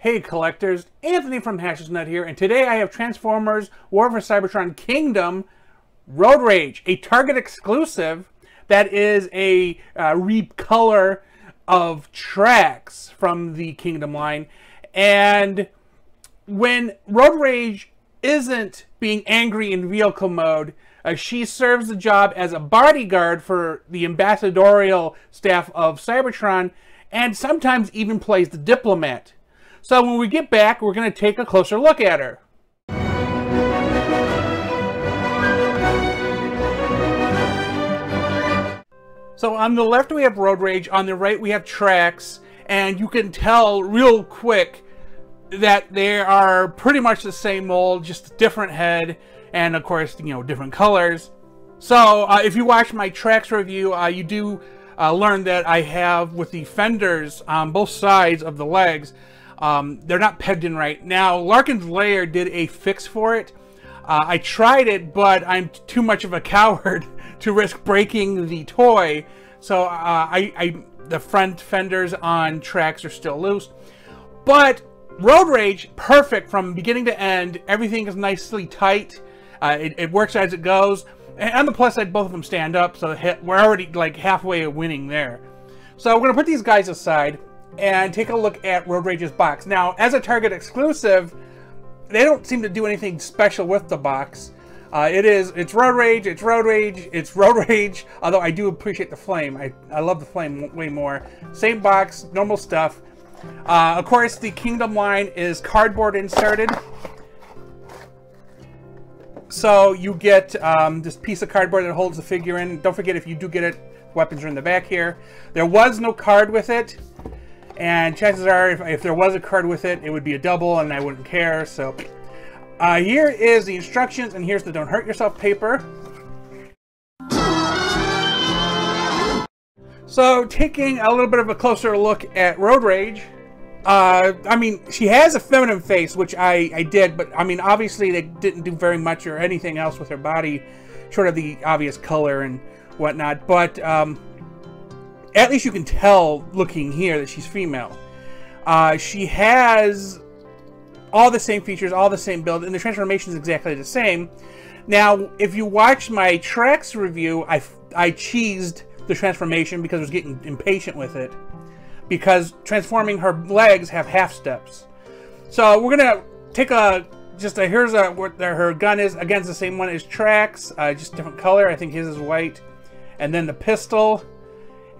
Hey collectors, Anthony from HaslageNet here, and today I have Transformers War for Cybertron Kingdom Road Rage, a Target exclusive that is a recolor of Tracks from the Kingdom line. And when Road Rage isn't being angry in vehicle mode, she serves the job as a bodyguard for the ambassadorial staff of Cybertron and sometimes even plays the diplomat. So when we get back, we're going to take a closer look at her. So on the left we have Road Rage, on the right we have Tracks, and you can tell real quick that they are pretty much the same mold, just a different head, and of course, you know, different colors. So if you watch my Tracks review, you do learn that I have with the fenders on both sides of the legs, they're not pegged in right. Now, Larkin's Lair did a fix for it. I tried it, but I'm too much of a coward to risk breaking the toy. So the front fenders on Tracks are still loose. But Road Rage, perfect from beginning to end. Everything is nicely tight. It works as it goes. And on the plus side, both of them stand up. So we're already like halfway winning there. So we're going to put these guys aside and take a look at Road Rage's box. Now, as a Target exclusive, they don't seem to do anything special with the box. It's Road Rage, it's Road Rage, it's Road Rage, although I do appreciate the flame. I love the flame way more. Same box, normal stuff. Of course, the Kingdom line is cardboard inserted. So you get this piece of cardboard that holds the figure in. Don't forget, if you do get it, weapons are in the back here. There was no card with it. And chances are, if there was a card with it, it would be a double, and I wouldn't care. So here is the instructions, and here's the Don't Hurt Yourself paper. So taking a little bit of a closer look at Road Rage, I mean, she has a feminine face, which I did, but I mean, obviously they didn't do very much or anything else with her body, short of the obvious color and whatnot. But at least you can tell looking here that she's female. She has all the same features, all the same build, and the transformation is exactly the same. Now, if you watch my Tracks review, I cheesed the transformation because I was getting impatient with it, because transforming her legs have half steps. So we're gonna take a here's what her gun is. Again, it's the same one as Tracks, just different color. I think his is white, and then the pistol.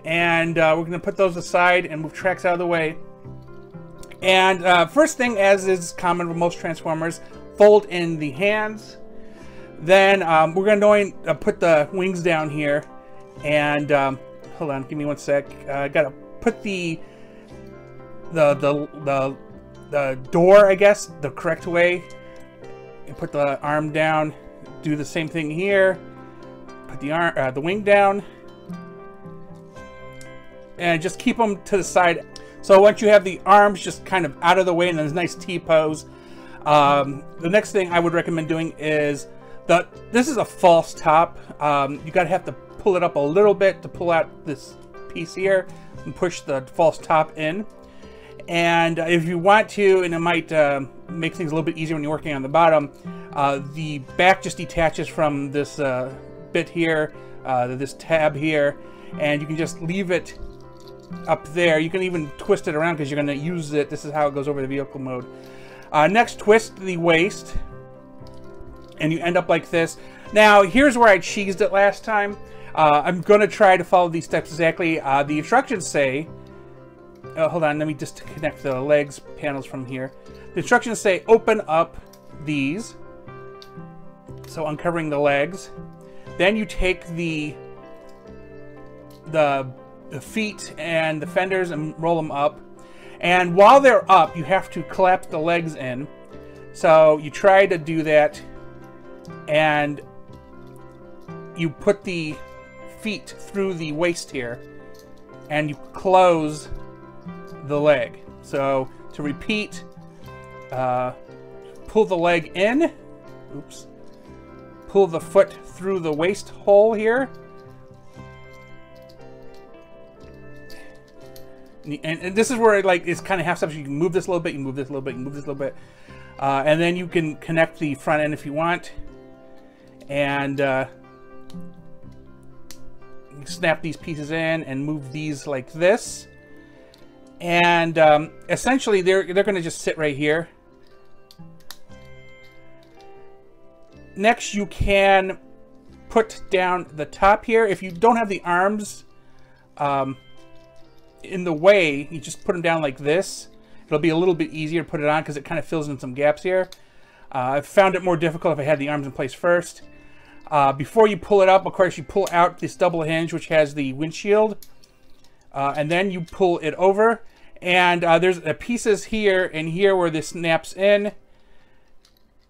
And we're going to put those aside and move Tracks out of the way. And first thing, as is common with most Transformers, fold in the hands. Then we're going to put the wings down here. And hold on, give me one sec. I got to put the door, I guess, the correct way. And put the arm down. Do the same thing here. Put the wing down. And just keep them to the side. So once you have the arms just kind of out of the way and there's a nice T-pose, the next thing I would recommend doing is, this is a false top. You gotta have to pull it up a little bit to pull out this piece here and push the false top in. And if you want to, and it might make things a little bit easier when you're working on the bottom, the back just detaches from this bit here, this tab here, and you can just leave it up there. You can even twist it around because you're going to use it. This is how it goes over the vehicle mode. Next, twist the waist and you end up like this. Now, here's where I cheesed it last time. I'm going to try to follow these steps exactly. The instructions say, hold on, let me just disconnect the legs panels from here. The instructions say open up these, so uncovering the legs. Then you take the feet and the fenders and roll them up, and while they're up you have to collapse the legs in. So you try to do that, and you put the feet through the waist here and you close the leg. So to repeat, pull the leg in, oops, pull the foot through the waist hole here. and this is where like it's kind of half steps. You can move this a little bit, you move this a little bit, you move this a little bit, and then you can connect the front end if you want, and you snap these pieces in and move these like this, and essentially they're going to just sit right here. Next, you can put down the top here. If you don't have the arms in the way, you just put them down like this. It'll be a little bit easier to put it on because it kind of fills in some gaps here. I found it more difficult if I had the arms in place first. Before you pull it up, of course, you pull out this double hinge, which has the windshield, and then you pull it over. And there's the pieces here and here where this snaps in.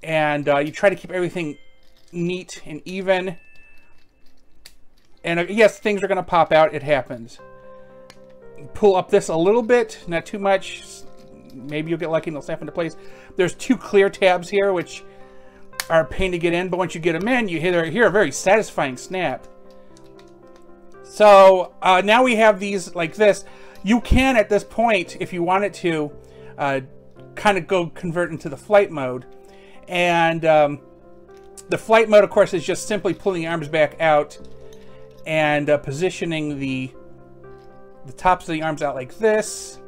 And you try to keep everything neat and even. And yes, things are going to pop out. It happens. Pull up this a little bit, not too much. Maybe you'll get lucky and they'll snap into place. There's two clear tabs here, which are a pain to get in. But once you get them in, you hear a very satisfying snap. So now we have these like this. You can, at this point, if you wanted to, kind of go convert into the flight mode. And the flight mode, of course, is just simply pulling the arms back out and positioning the tops of the arms out like this,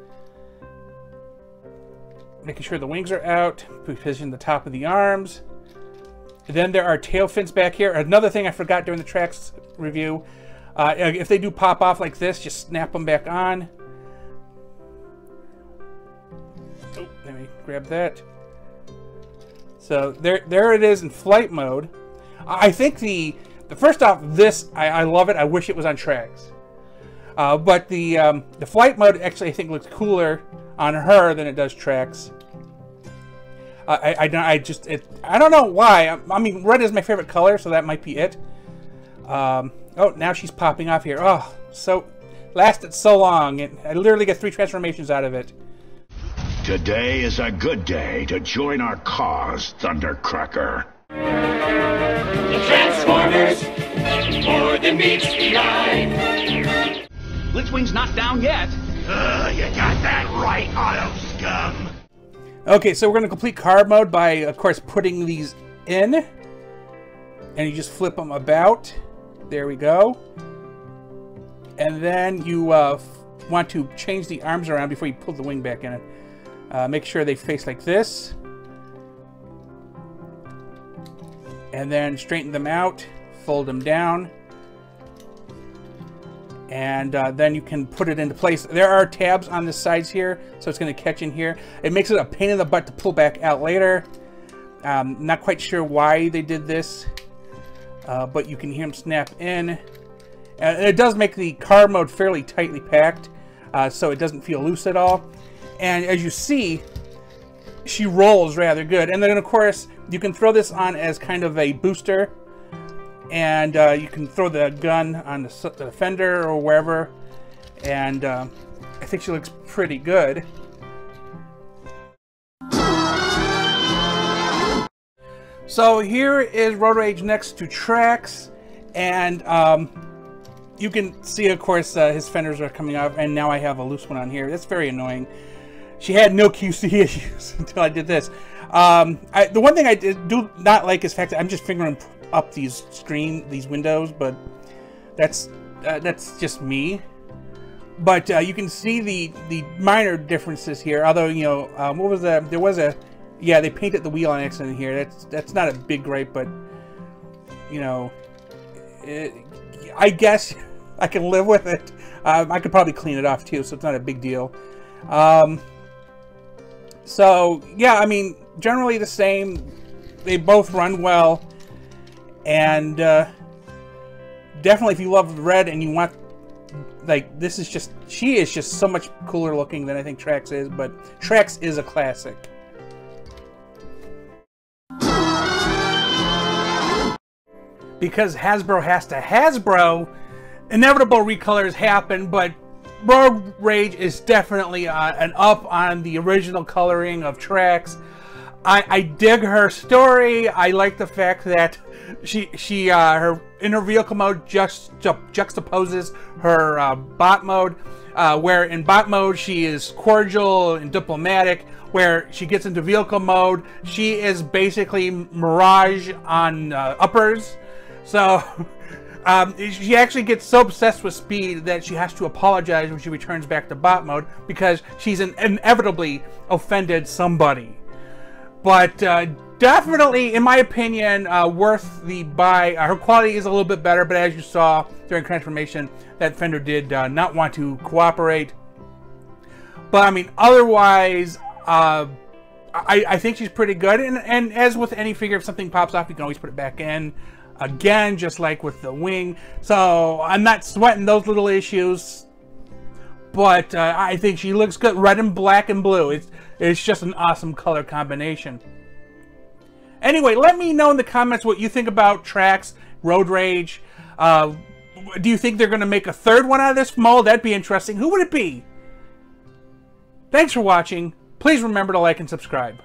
making sure the wings are out, position the top of the arms. And then there are tail fins back here. Another thing I forgot during the Tracks review, if they do pop off like this, just snap them back on. Oh, let me grab that. So there it is in flight mode. I think the first off, this I love it. I wish it was on Tracks, but the flight mode actually I think looks cooler on her than it does Tracks. I don't know why. I mean, red is my favorite color, so that might be it. Oh, now she's popping off here. Oh, so lasted so long, and I literally get 3 transformations out of it. Today is a good day to join our cause, Thundercracker. The Transformers, more than meets the eye. Blitzwing's not down yet. You got that right, auto scum. Okay, so we're going to complete car mode by, of course, putting these in. And you just flip them about. There we go. And then you want to change the arms around before you pull the wing back in it. Make sure they face like this, and then straighten them out, fold them down, and then you can put it into place. There are tabs on the sides here, so it's going to catch in here. It makes it a pain in the butt to pull back out later. Not quite sure why they did this, but you can hear them snap in. And it does make the car mode fairly tightly packed, so it doesn't feel loose at all. And as you see, she rolls rather good. And then, of course, you can throw this on as kind of a booster. And you can throw the gun on the fender or wherever. And I think she looks pretty good. So here is Road Rage next to Tracks. And you can see, of course, his fenders are coming off. And now I have a loose one on here. That's very annoying. She had no QC issues until I did this. The one thing I do not like is the fact that I'm just fingering up these windows, but that's just me. But you can see the minor differences here. Although, you know, yeah, they painted the wheel on accident here. That's not a big gripe, but you know, I guess I can live with it. I could probably clean it off too, so it's not a big deal. So yeah, I mean, generally the same. They both run well, and definitely if you love red and you want, like, this is just, she is just so much cooler looking than I think Tracks is, but Tracks is a classic. Because Hasbro has to Hasbro, inevitable recolors happen, but Road Rage is definitely an up on the original coloring of Tracks. I dig her story. I like the fact that her inner vehicle mode juxtaposes her bot mode, where in bot mode she is cordial and diplomatic. Where she gets into vehicle mode, she is basically Mirage on uppers. So she actually gets so obsessed with speed that she has to apologize when she returns back to bot mode because she's inevitably offended somebody. But definitely, in my opinion, worth the buy. Her quality is a little bit better, but as you saw during transformation, that fender did not want to cooperate. But I mean, otherwise, I think she's pretty good. And as with any figure, if something pops off, you can always put it back in. Again, just like with the wing. So I'm not sweating those little issues. But I think she looks good. Red and black and blue. It's just an awesome color combination. Anyway, let me know in the comments what you think about Tracks, Road Rage. Do you think they're going to make a third one out of this mold? That'd be interesting. Who would it be? Thanks for watching. Please remember to like and subscribe.